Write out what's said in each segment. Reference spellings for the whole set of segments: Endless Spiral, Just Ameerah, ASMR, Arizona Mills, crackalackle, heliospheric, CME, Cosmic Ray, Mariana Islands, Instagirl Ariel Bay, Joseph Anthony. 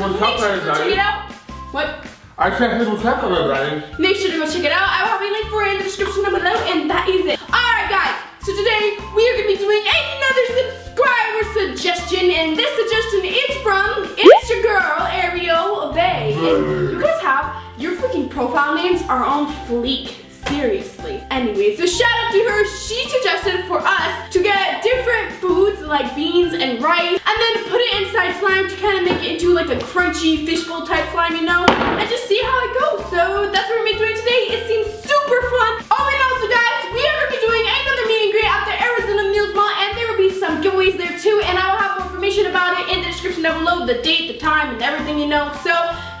go check out that diet. What? I said people check out that diet. Make sure to go check it out. I will have a link for it in the description down below, and that is it. Alright guys, so today we are going to be doing another subscriber suggestion, and this suggestion is from Instagirl Ariel Bay. And you guys have your freaking profile names are on fleek. Seriously. Anyway, so shout out to her. She suggested for us to get different foods like beans and rice and then put it inside slime to kind of make it into like a crunchy fishbowl type slime, you know, and just see how it goes. So that's what we're going to be doing today. It seems super fun. Oh, and also guys, we are going to be doing another meet and greet at the Arizona Mills Mall, and there will be some giveaways there too, and I will have more information about it in the description down below, the date, the time, and everything, you know, so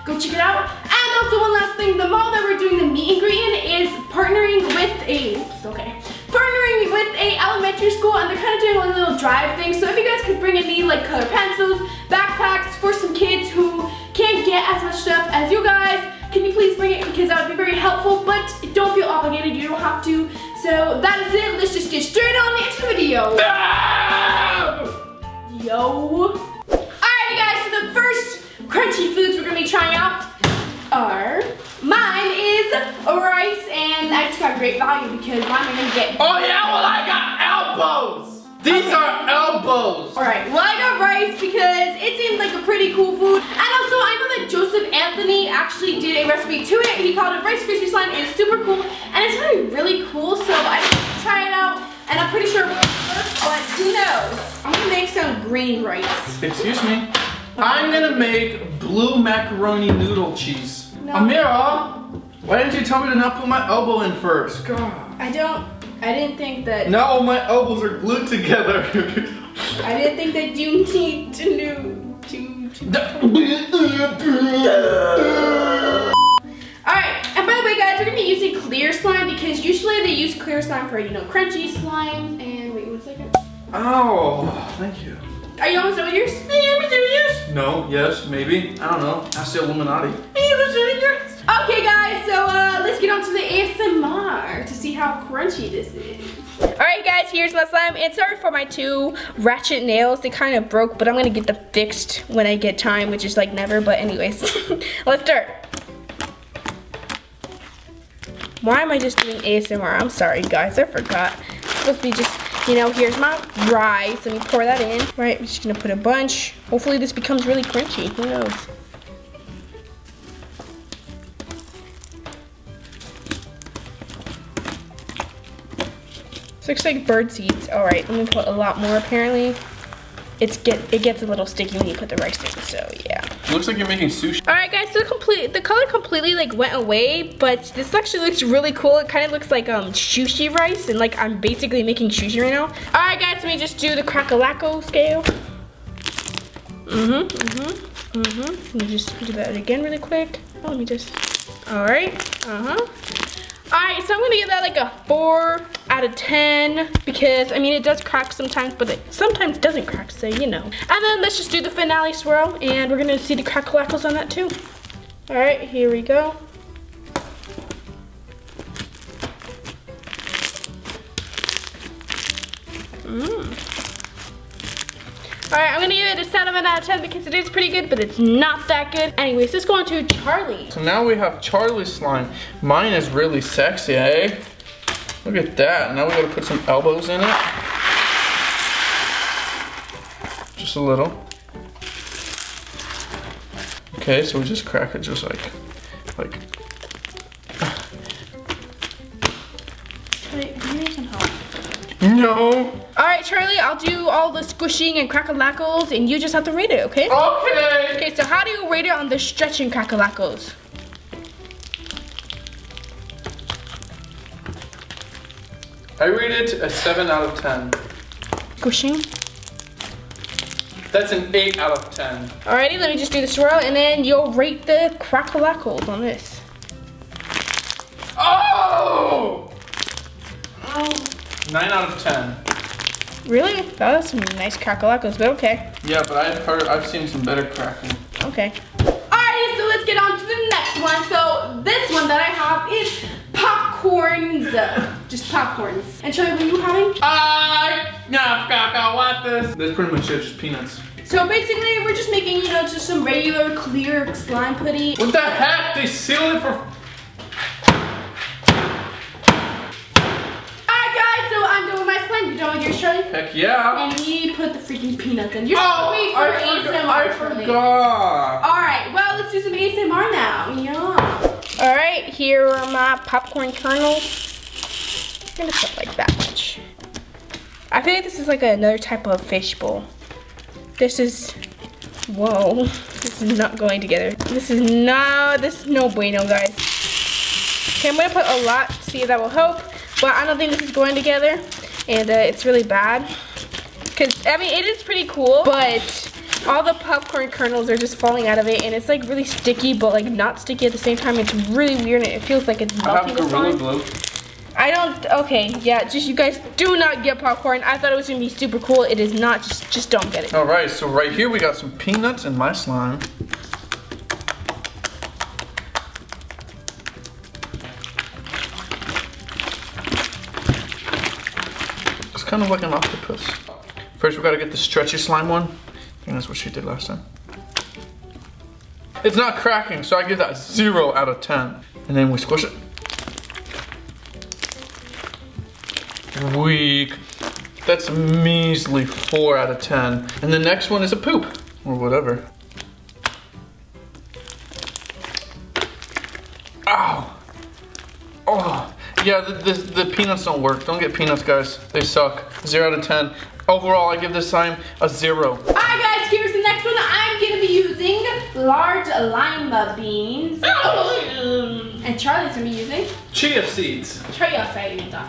go check it out. And also one last thing, the mall that we're doing the meet and greet in is partnering with a, partnering with a elementary school, and they're kind of doing a little drive thing. So if you guys could bring any like color pencils, backpacks for some kids who can't get as much stuff as you guys, can you please bring it, because that would be very helpful, but don't feel obligated, you don't have to. So that is it, let's just get straight on into the video. Yo. Alright guys, so the first crunchy foods we're gonna be trying out are, mine is rice, and I just got great value because mine are gonna get. Oh yeah, well I got elbows. These are elbows. All right, well I got rice because it seemed like a pretty cool food, and also I know that Joseph Anthony actually did a recipe to it. He called it Rice Krispie Slime. It's super cool, and it's really cool. So I should try it out, and I'm pretty sure it will work, but who knows? I'm gonna make some green rice. Excuse me. I'm gonna make blue macaroni noodle cheese. No. Ameerah, why didn't you tell me to not put my elbow in first? God. I didn't think that. No, my elbows are glued together. I didn't think that you need to do. Alright, and by the way guys, we're gonna be using clear slime because usually they use clear slime for, you know, crunchy slime. And wait 1 second. Oh, thank you. Are you almost done with yours? Are you almost done with yours? No, yes, maybe. I don't know. I say Illuminati. Are you almost done with yours? Okay guys, so let's get on to the ASMR to see how crunchy this is. Alright guys, here's my slime. And sorry for my two ratchet nails. They kind of broke, but I'm gonna get them fixed when I get time, which is like never, but anyways. Let's start. Why am I just doing ASMR? I'm sorry guys, I forgot. It's supposed to be just, you know, here's my rice. Let me pour that in. Right, I'm just gonna put a bunch. Hopefully this becomes really crunchy. Who knows? This looks like bird seeds. All right, let me put a lot more apparently. It gets a little sticky when you put the rice in, so yeah. It looks like you're making sushi. All right, guys, so the color completely like went away, but this actually looks really cool. It kind of looks like sushi rice, and like I'm basically making sushi right now. All right, guys, let me just do the crackalaco scale. Let me just do that again really quick. Oh, let me just. All right. All right, so I'm gonna give that like a 4 out of 10 because I mean it does crack sometimes, but it sometimes doesn't crack, so you know. And then let's just do the finale swirl, and we're gonna see the crackalackles on that too. All right, here we go. All right, I'm gonna give it a 7 out of 10 because it is pretty good, but it's not that good. Anyways, let's go on to Charlie. So now we have Charlie's slime. Mine is really sexy, eh? Look at that. Now we gotta put some elbows in it. Just a little. Okay, so we just crack it just like. Wait, give me some help. No. All right, Charlie, I'll do all the squishing and crackalackles, and you just have to rate it, okay? Okay. Okay, so how do you rate it on the stretching crackalackles? I rate it a 7 out of 10. Squishing? That's an 8 out of 10. Alrighty, let me just do the swirl, and then you'll rate the crackalackles on this. Oh! 9 out of 10. Really? That was some nice crackalackles, but okay. Yeah, but I've seen some better cracking. Okay. Alright, so let's get on to the next one. So this one that I have is popcorns. Just popcorns. And Charlie, what are you having? Nah, I want this. That's pretty much it, just peanuts. So basically, we're just making, you know, just some regular clear slime putty. What the heck? They seal it for... Heck yeah. And we put the freaking peanuts in. You're oh, I forgot. Alright, well, let's do some ASMR now. Yeah. Alright, here are my popcorn kernels. I'm gonna put like that much. I feel like this is like another type of fishbowl. This is, whoa, this is not going together. This is no bueno, guys. Okay, I'm gonna put a lot, see if that will help. But I don't think this is going together. And it's really bad, because I mean it is pretty cool, but all the popcorn kernels are just falling out of it, and it's like really sticky, but like not sticky at the same time. It's really weird, and it feels like it's melting. Okay, yeah, just you guys do not get popcorn. I thought it was gonna be super cool. It is not. Just don't get it. All right, so right here we got some peanuts in my slime. Kind of like an octopus. First, we gotta get the stretchy slime one. I think that's what she did last time. It's not cracking, so I give that 0 out of 10. And then we squish it. Weak. That's a measly 4 out of 10. And the next one is a poop or whatever. Ow! Oh. Yeah, the peanuts don't work. Don't get peanuts, guys. They suck. 0 out of 10. Overall, I give this slime a 0. All right, guys, here's the next one. I'm gonna be using large lima beans. And Charlie's gonna be using chia seeds. All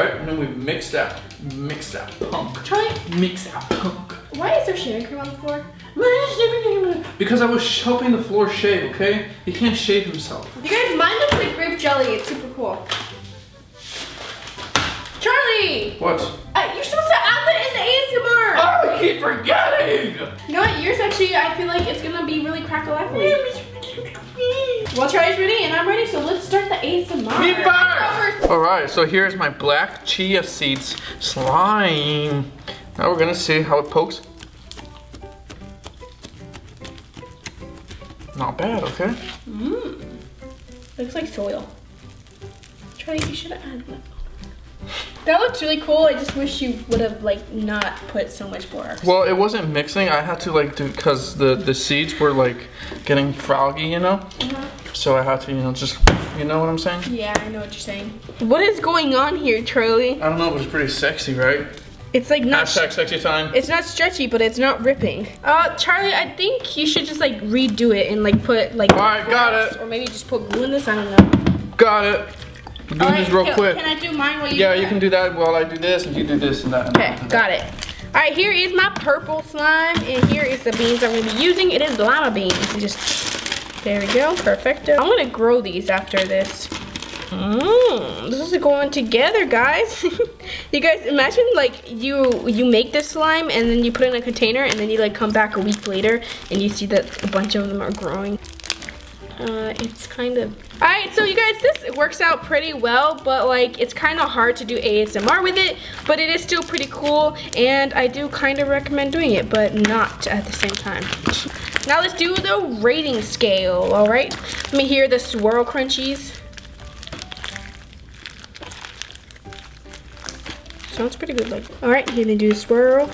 right, and then we mix that. Mix that punk. Charlie? Mix that punk. Why is there shaving cream on the floor? Because I was helping the floor shave, okay? He can't shave himself. You guys, mine looks like grape jelly. It's super cool. Charlie! What? You're supposed to add that in the ASMR! Oh, I keep forgetting! You know what? Yours actually, I feel like it's gonna be really crackle-acting. Well, Charlie's ready and I'm ready, so let's start the ASMR. Alright, so here's my black chia seeds slime. Now we're gonna see how it pokes. Not bad, okay? Mmm. Looks like soil. Charlie, you should have added that. That looks really cool. I just wish you would have like not put so much more. Well, it wasn't mixing. I had to like do, because the seeds were like getting froggy, you know? So I had to, you know, just, you know what I'm saying? Yeah, I know what you're saying. What is going on here, Charlie? I don't know, but it's pretty sexy, right? It's like not sexy time. It's not stretchy, but it's not ripping. Charlie, I think you should just like redo it and like put like. All right, got it. Or maybe just put glue in this. I don't know. Got it. We're doing this real quick. Can I do mine while you? Yeah, you can do that while I do this, and you do this and that. Okay, got it. All right, here is my purple slime, and here is the beans I'm going to be using. It is lima beans. Just there we go, perfecto. I'm going to grow these after this. Mmm, this is going together, guys. You guys, imagine like you make this slime and then you put it in a container and then you like come back a week later and you see that a bunch of them are growing. It's kind of... Alright, so you guys, this works out pretty well, but like it's kind of hard to do ASMR with it, but it is still pretty cool and I do kind of recommend doing it, but not at the same time. Now let's do the rating scale, alright? Let me hear the swirl crunchies. Sounds pretty good, like. All right, here they do a swirl.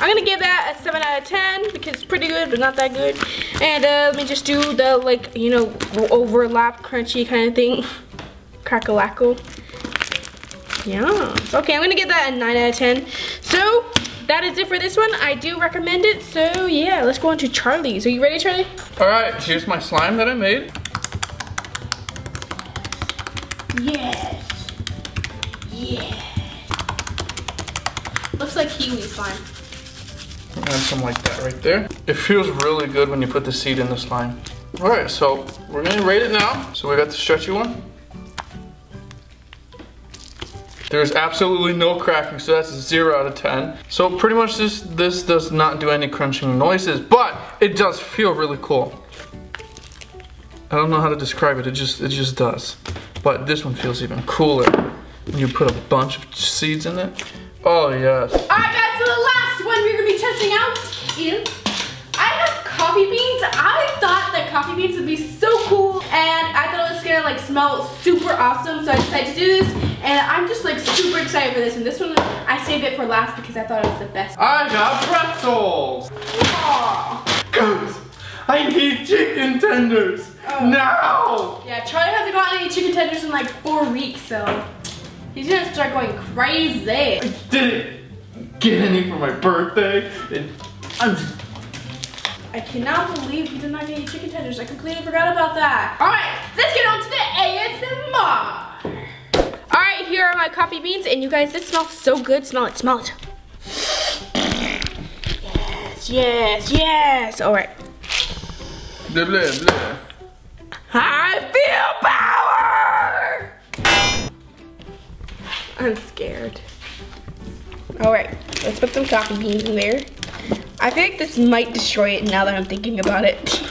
I'm gonna give that a 7 out of 10 because it's pretty good, but not that good. And let me just do the like, you know, overlap crunchy kind of thing. Crackalackle. Yeah. Okay, I'm gonna give that a 9 out of 10. So that is it for this one. I do recommend it. So yeah, let's go on to Charlie's. Are you ready, Charlie? All right, here's my slime that I made. Yes. Yes. Looks like kiwi slime. I'm gonna add some like that right there. It feels really good when you put the seed in the slime. All right, so we're gonna rate it now. So we got the stretchy one. There's absolutely no cracking, so that's a 0 out of 10. So pretty much this does not do any crunching noises, but it does feel really cool. I don't know how to describe it. It just does. But this one feels even cooler. You put a bunch of seeds in it. Oh yes. All right, guys. So the last one we're gonna be testing out is I have coffee beans. I thought that coffee beans would be so cool, and I thought it was gonna like smell super awesome. So I decided to do this, and I'm just like super excited for this. And this one I saved it for last because I thought it was the best. I got pretzels. Aww. Guys, I need chicken tenders. Oh. No! Yeah, Charlie hasn't gotten any chicken tenders in like 4 weeks, so he's gonna start going crazy. I didn't get any for my birthday, and I'm just... I cannot believe you did not get any chicken tenders. I completely forgot about that. Alright, let's get on to the ASMR! Alright, here are my coffee beans, and you guys, this smells so good. Smell it, smell it. Yes, yes, yes! Alright. Blah, blah, blah. I feel power! I'm scared. Alright, let's put some coffee beans in there. I feel like this might destroy it now that I'm thinking about it.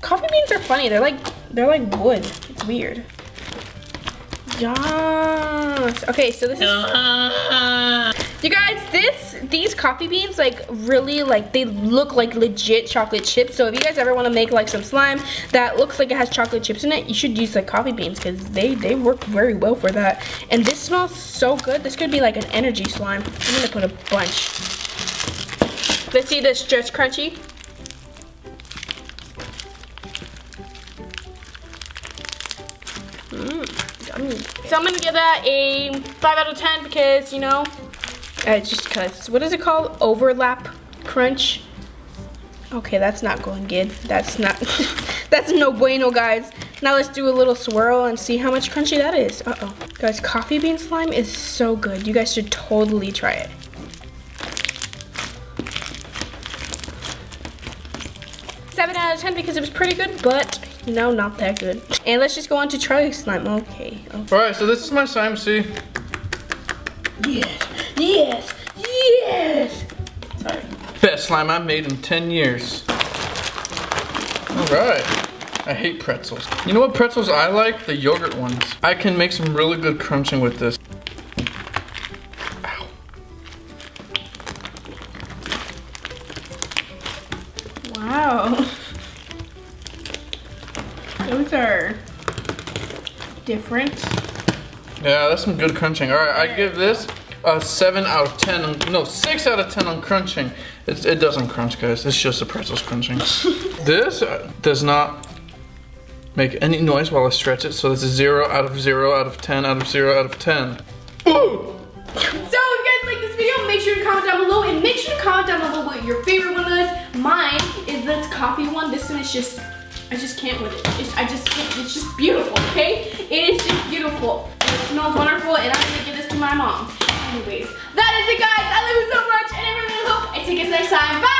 Coffee beans are funny, they're like wood. It's weird. Yes. Okay, so this is... You guys, these coffee beans like really like they look like legit chocolate chips. So if you guys ever want to make like some slime that looks like it has chocolate chips in it, you should use like coffee beans because they work very well for that. And this smells so good. This could be like an energy slime. I'm gonna put a bunch. Let's see this just crunchy. Mmm. So I'm gonna give that a 5 out of 10 because you know. Just because, what is it called? Overlap crunch. Okay, that's not going good. That's not, that's no bueno, guys. Now let's do a little swirl and see how much crunchy that is. Uh-oh. Guys, coffee bean slime is so good. You guys should totally try it. Seven out of 10 because it was pretty good, but you know, not that good. And let's just go on to Charlie's slime. Okay. Okay. All right, so this is my slime, see? Yes. Yes! Yes! Sorry. Best slime I've made in 10 years. Alright. I hate pretzels. You know what pretzels I like? The yogurt ones. I can make some really good crunching with this. Ow. Wow. Those are different. Yeah, that's some good crunching. Alright, I give this 7 out of 10, on, no, 6 out of 10 on crunching. It doesn't crunch, guys. It's just the pretzels crunching. This does not make any noise while I stretch it, so this is 0 out of 0 out of 10 out of 0 out of 10. Ooh! So if you guys like this video, make sure to comment down below, and make sure to comment down below what your favorite one is. Mine is this coffee one. This one is just, I just can't with it. It's just beautiful, okay? It is just beautiful. It smells wonderful, and I'm gonna give this to my mom. Anyways, that is it, guys. I love you so much, and I really hope I see you guys next time. Bye!